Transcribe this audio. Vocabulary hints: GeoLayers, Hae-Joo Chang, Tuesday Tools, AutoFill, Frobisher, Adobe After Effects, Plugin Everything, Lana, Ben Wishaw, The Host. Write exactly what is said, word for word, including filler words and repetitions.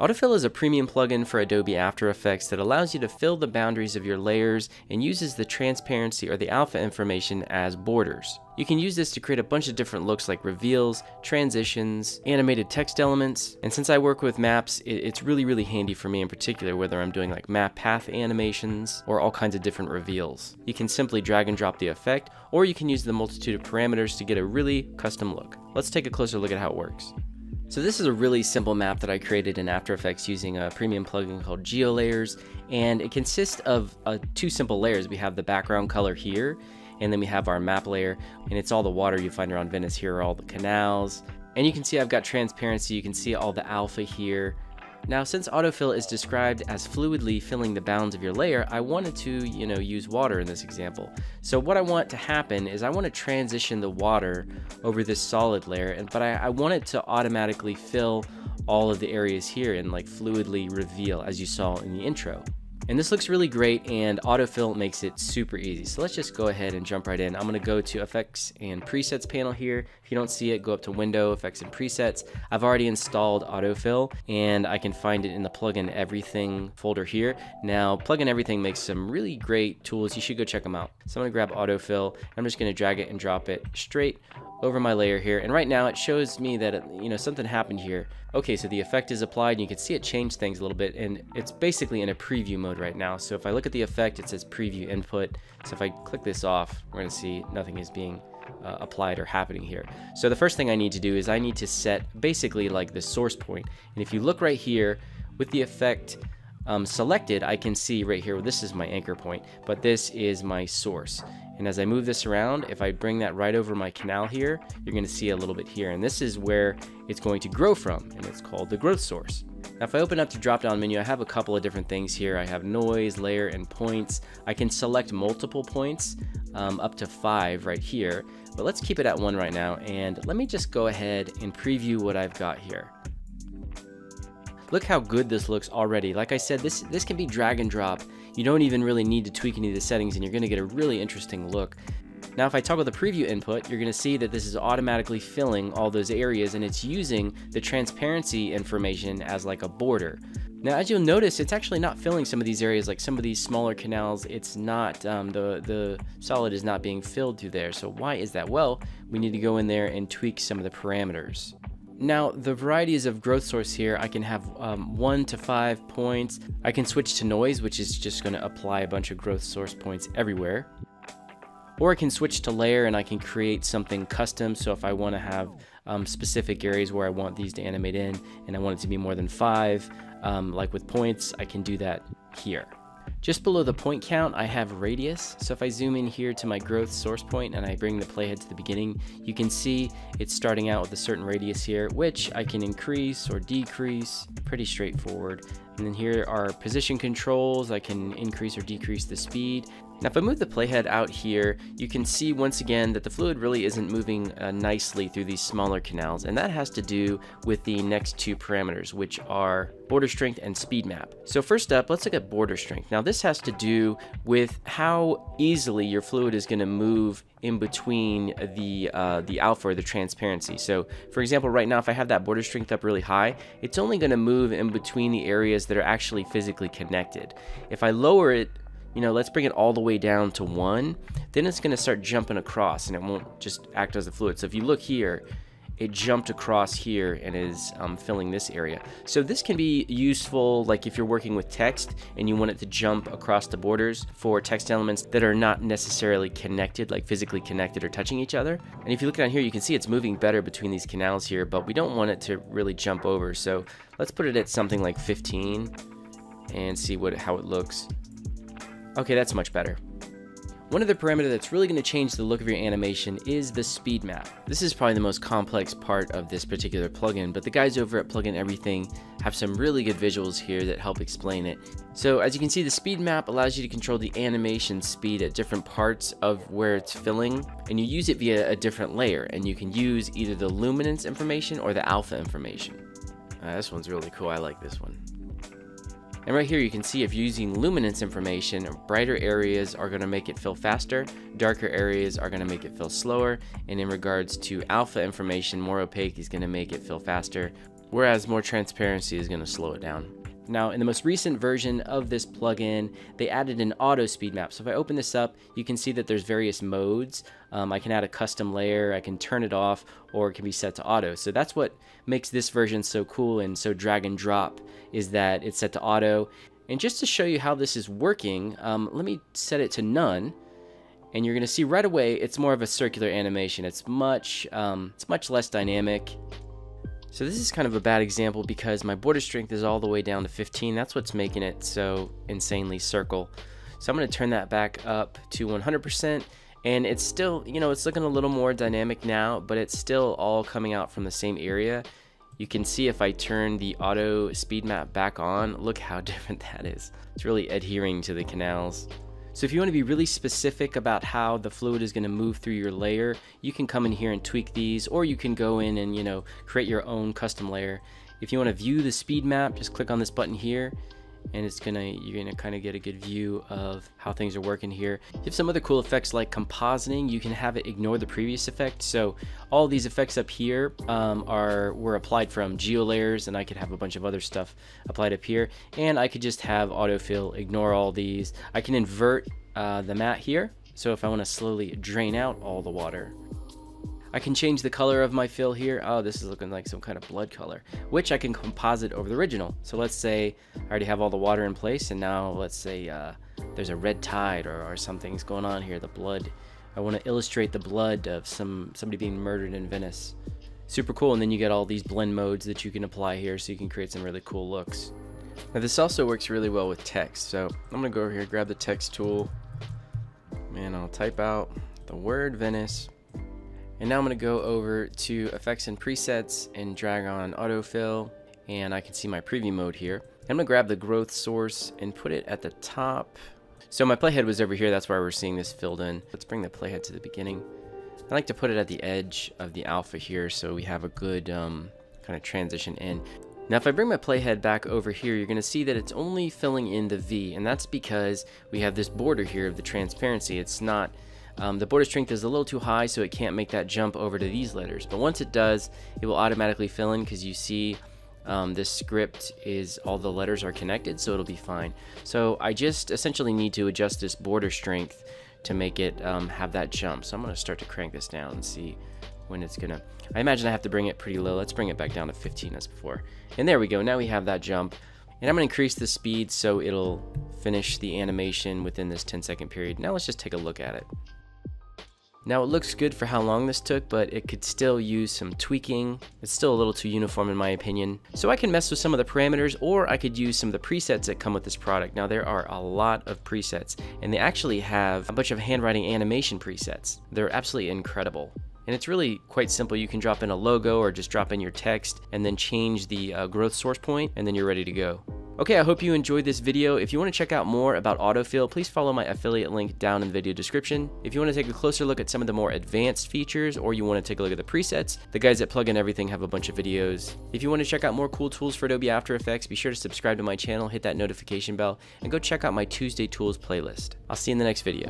AutoFill is a premium plugin for Adobe After Effects that allows you to fill the boundaries of your layers and uses the transparency or the alpha information as borders. You can use this to create a bunch of different looks like reveals, transitions, animated text elements, and since I work with maps, it's really, really handy for me in particular, whether I'm doing like map path animations or all kinds of different reveals. You can simply drag and drop the effect, or you can use the multitude of parameters to get a really custom look. Let's take a closer look at how it works. So this is a really simple map that I created in After Effects using a premium plugin called GeoLayers, and it consists of uh, two simple layers. We have the background color here, and then we have our map layer, and it's all the water you find around Venice. Here are all the canals, and you can see I've got transparency. You can see all the alpha here. Now, since AutoFill is described as fluidly filling the bounds of your layer, I wanted to, you know, use water in this example. So what I want to happen is I want to transition the water over this solid layer, and but I, I want it to automatically fill all of the areas here and like fluidly reveal, as you saw in the intro. And this looks really great, and AutoFill makes it super easy. So let's just go ahead and jump right in. I'm gonna go to Effects and Presets panel here. If you don't see it, go up to Window, Effects and Presets. I've already installed AutoFill, and I can find it in the Plugin Everything folder here. Now, Plugin Everything makes some really great tools. You should go check them out. So I'm gonna grab AutoFill. I'm just gonna drag it and drop it straight over my layer here, and right now it shows me that it, you know, something happened here. Okay, so the effect is applied, and you can see it changed things a little bit, and it's basically in a preview mode right now. So if I look at the effect, it says preview input. So if I click this off, we're gonna see nothing is being uh, applied or happening here. So the first thing I need to do is I need to set basically like the source point. And if you look right here with the effect um, selected, I can see right here, well, this is my anchor point, but this is my source. And as I move this around, if I bring that right over my canal here, you're gonna see a little bit here. And this is where it's going to grow from, and it's called the growth source. Now, if I open up the drop-down menu, I have a couple of different things here. I have noise, layer, and points. I can select multiple points, um, up to five right here, but let's keep it at one right now. And let me just go ahead and preview what I've got here. Look how good this looks already. Like I said, this, this can be drag and drop. You don't even really need to tweak any of the settings, and you're gonna get a really interesting look. Now, if I toggle the preview input, you're gonna see that this is automatically filling all those areas, and it's using the transparency information as like a border. Now, as you'll notice, it's actually not filling some of these areas, like some of these smaller canals. It's not, um, the, the solid is not being filled through there. So why is that? Well, we need to go in there and tweak some of the parameters. Now, the varieties of growth source here, I can have um, one to five points. I can switch to noise, which is just gonna apply a bunch of growth source points everywhere. Or I can switch to layer, and I can create something custom. So if I wanna have um, specific areas where I want these to animate in, and I want it to be more than five, um, like with points, I can do that here. Just below the point count, I have radius. So if I zoom in here to my growth source point and I bring the playhead to the beginning, you can see it's starting out with a certain radius here, which I can increase or decrease, pretty straightforward. And then here are position controls. I can increase or decrease the speed. Now, if I move the playhead out here, you can see once again that the fluid really isn't moving uh, nicely through these smaller canals, and that has to do with the next two parameters, which are border strength and speed map. So first up, let's look at border strength. Now, this has to do with how easily your fluid is going to move in between the uh, the alpha or the transparency. So for example, right now, if I have that border strength up really high, it's only going to move in between the areas that are actually physically connected. If I lower it, you know, let's bring it all the way down to one, then it's gonna start jumping across, and it won't just act as a fluid. So if you look here, it jumped across here and is um, filling this area. So this can be useful, like if you're working with text and you want it to jump across the borders for text elements that are not necessarily connected, like physically connected or touching each other. And if you look down here, you can see it's moving better between these canals here, but we don't want it to really jump over. So let's put it at something like fifteen and see what how it looks. Okay, that's much better. One other parameter that's really going to change the look of your animation is the speed map. This is probably the most complex part of this particular plugin, but the guys over at Plugin Everything have some really good visuals here that help explain it. So as you can see, the speed map allows you to control the animation speed at different parts of where it's filling, and you use it via a different layer, and you can use either the luminance information or the alpha information. Uh, this one's really cool. I like this one. And right here, you can see if you're using luminance information, brighter areas are gonna make it fill faster, darker areas are gonna make it fill slower, and in regards to alpha information, more opaque is gonna make it fill faster. whereas more transparency is going to slow it down. Now, in the most recent version of this plugin, they added an auto speed map. So if I open this up, you can see that there's various modes. Um, I can add a custom layer, I can turn it off, or it can be set to auto. So that's what makes this version so cool and so drag and drop, is that it's set to auto. And just to show you how this is working, um, let me set it to none. And you're gonna see right away, it's more of a circular animation. It's much, um, it's much less dynamic. So this is kind of a bad example because my border strength is all the way down to fifteen. That's what's making it so insanely circle. So I'm going to turn that back up to one hundred percent, and it's still, you know, it's looking a little more dynamic now, but it's still all coming out from the same area. You can see if I turn the auto speed map back on, look how different that is. It's really adhering to the canals. So if you want to be really specific about how the fluid is going to move through your layer, you can come in here and tweak these, or you can go in and, you know, create your own custom layer. If you want to view the speed map, just click on this button here, and it's gonna, you're gonna kind of get a good view of how things are working here. You have some other cool effects like compositing. You can have it ignore the previous effect. So all these effects up here um, are were applied from GeoLayers, and I could have a bunch of other stuff applied up here. And I could just have AutoFill ignore all these. I can invert uh, the mat here. So if I want to slowly drain out all the water, I can change the color of my fill here. Oh, this is looking like some kind of blood color, which I can composite over the original. So let's say I already have all the water in place, and now let's say uh, there's a red tide or, or something's going on here. The blood, I want to illustrate the blood of some somebody being murdered in Venice. Super cool. And then you get all these blend modes that you can apply here, so you can create some really cool looks. Now this also works really well with text. So I'm gonna go over here, grab the text tool, and I'll type out the word Venice. And now I'm going to go over to effects and presets and drag on AutoFill, and I can see my preview mode here. I'm going to grab the growth source and put it at the top. So my playhead was over here. That's why we're seeing this filled in. Let's bring the playhead to the beginning. I like to put it at the edge of the alpha here, so we have a good um, kind of transition in. Now if I bring my playhead back over here, you're going to see that it's only filling in the V, and that's because we have this border here of the transparency. It's not Um, the border strength is a little too high, so it can't make that jump over to these letters. But once it does, it will automatically fill in, because you see um, this script is all the letters are connected, so it'll be fine. So I just essentially need to adjust this border strength to make it um, have that jump. So I'm going to start to crank this down and see when it's going to... I imagine I have to bring it pretty low. Let's bring it back down to fifteen as before. And there we go. Now we have that jump. And I'm going to increase the speed so it'll finish the animation within this ten second period. Now let's just take a look at it. Now it looks good for how long this took, but it could still use some tweaking. It's still a little too uniform in my opinion. So I can mess with some of the parameters, or I could use some of the presets that come with this product. Now there are a lot of presets, and they actually have a bunch of handwriting animation presets. They're absolutely incredible. And it's really quite simple. You can drop in a logo or just drop in your text and then change the uh, growth source point, and then you're ready to go. Okay, I hope you enjoyed this video. If you want to check out more about AutoFill, please follow my affiliate link down in the video description. If you want to take a closer look at some of the more advanced features, or you want to take a look at the presets, the guys at Plugin Everything have a bunch of videos. If you want to check out more cool tools for Adobe After Effects, be sure to subscribe to my channel, hit that notification bell, and go check out my Tuesday Tools playlist. I'll see you in the next video.